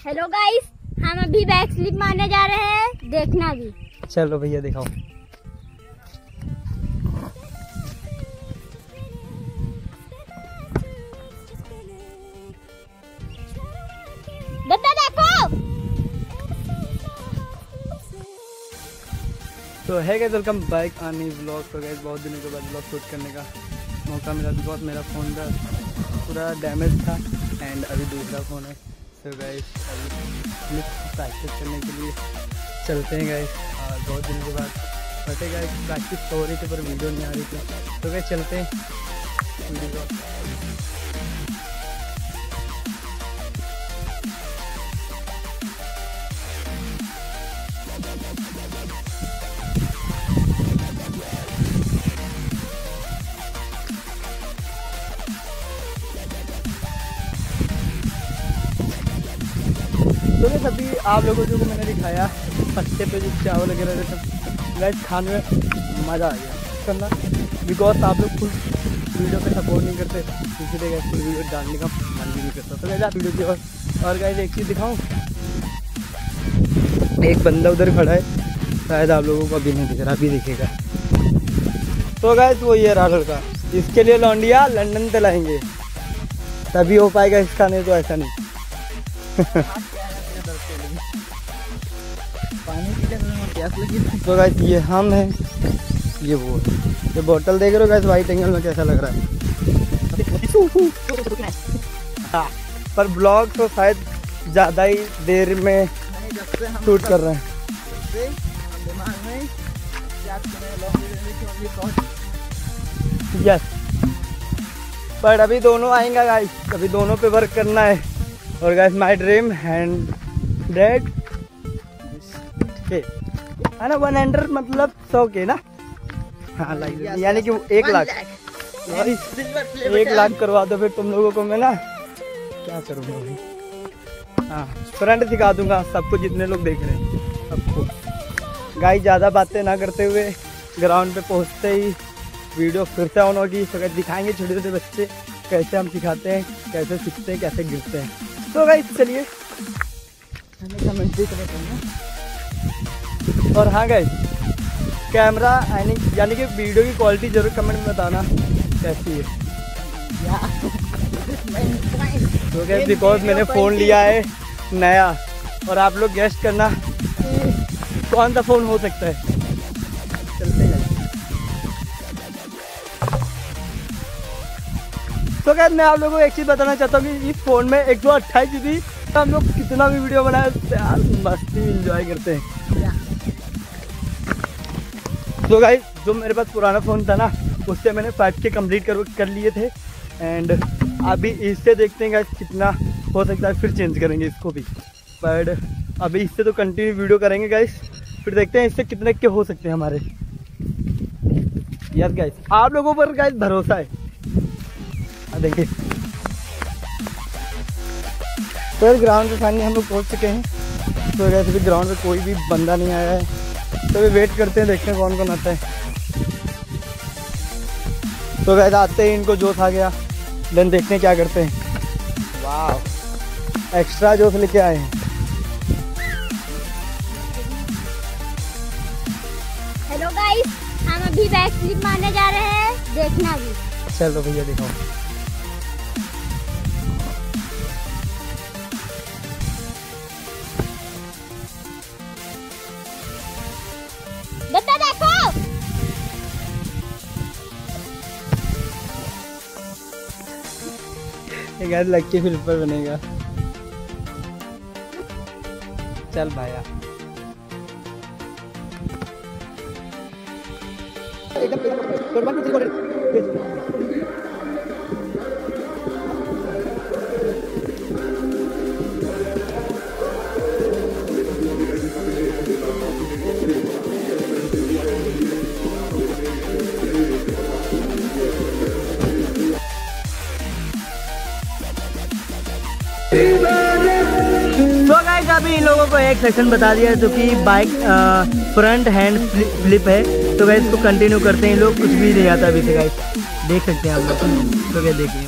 Hello guys, हम अभी back slip मारने जा रहे हैं, देखना भी। चलो भैया दिखाओ। तो है guys, welcome back on new vlog. तो गाइस बहुत दिनों के बाद व्लॉग शूट करने का मौका मिला, बहुत मेरा फ़ोन का पूरा डैमेज था एंड अभी दूसरा फ़ोन है। सो गाइस अभी प्रैक्टिस करने के लिए चलते हैं गाइस, और बहुत दिन के बाद पता है गाइस प्रैक्टिस तो हो रही थी पर वीडियो नहीं आ रही थी। तो गाइस चलते हैं। तो गाइस अभी आप लोगों को मैंने दिखाया पत्ते पे जो चावल वगैरह रहते हैं, गाइस खाने में मज़ा आ गया करना, बिकॉज आप लोग फुल वीडियो पे सपोर्ट नहीं करते, इसीलिए गाइस फुल वीडियो डालने का मन भी नहीं करता। तो गाइस आप वीडियो की और गाइस एक चीज़ दिखाऊं, एक बंदा उधर खड़ा है, शायद आप लोगों को अभी नहीं दिख रहा, अभी दिखेगा। तो गाइस वो ये रहा लड़का, इसके लिए लौंडिया लंदन से लाएंगे तभी हो पाएगा इसका, नहीं तो ऐसा नहीं। तो गाइस ये हम हैं, ये वो ये बोतल देख रहे हो गाइस, वाइट एंगल में कैसा लग रहा है। हाँ पर ब्लॉग तो शायद ज़्यादा ही देर में शूट कर रहे हैं। यस, पर अभी दोनों आएंगे गाइस, अभी दोनों पे वर्क करना है। और guys my dream and date है ना 100 मतलब 100K ना, हाँ लाइक यानी कि 1 लाख करवा दो, फिर तुम लोगों को मैं ना क्या करूँगा भाई, हाँ फ्रंट दिखा दूंगा सबको, जितने लोग देख रहे हैं सबको। गाइस ज़्यादा बातें ना करते हुए ग्राउंड पे पहुँचते ही वीडियो फिर से ऑन होगी। तो गाइस दिखाएंगे छोटे छोटे बच्चे कैसे हम सिखाते हैं, कैसे सीखते हैं, कैसे गिरते हैं। तो गाइस चलिए हमें कमेंट्री करेंगे। और हाँ गाइस कैमरा यानी कि वीडियो की क्वालिटी जरूर कमेंट में बताना कैसी है। तो गाइस बिकॉज मैंने फ़ोन लिया है नया, और आप लोग गेस्ट करना कौन सा फ़ोन हो सकता है। चलते हैं। तो गाइस मैं आप लोगों को एक चीज़ बताना चाहता हूँ कि इस फ़ोन में 128 GB हम लोग कितना भी वीडियो बनाए यार मस्ती इंजॉय करते हैं। तो गाइस जो मेरे पास पुराना फ़ोन था ना, उससे मैंने 5K कम्प्लीट कर लिए थे, एंड अभी इससे देखते हैं गाइस कितना हो सकता है, फिर चेंज करेंगे इसको भी। बट अभी इससे तो कंटिन्यू वीडियो करेंगे गाइस, फिर देखते हैं इससे कितने के हो सकते हैं हमारे। यार गाइस आप लोगों पर गाइस भरोसा है, देखिए। तो यार ग्राउंड के सामने हम लोग पहुँच चुके हैं। तो गाइस अभी ग्राउंड पर कोई भी बंदा नहीं आया है, तो भी वेट करते हैं, देखते हैं कौन कौन आता है। तो गाइस आते ही इनको जोश आ गया, देन देखते हैं क्या करते हैं। वाह एक्स्ट्रा जोश लेके आए हैं। हेलो गाइस, हम अभी बैक स्लिप मारने जा रहे हैं, देखना भी। चलो भैया दिखाओ। गाइस लग के फिर ऊपर बनेगा, चल भाया का भी। इन लोगों को एक सेक्शन बता दिया है जो कि बाइक फ्रंट हैंड फ्लिप है। तो गाइस इसको कंटिन्यू करते हैं, लोग कुछ भी नहीं आता अभी से गाइस, देख सकते हैं आप लोग। तो क्या देखिए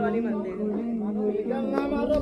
वाली मंदिर।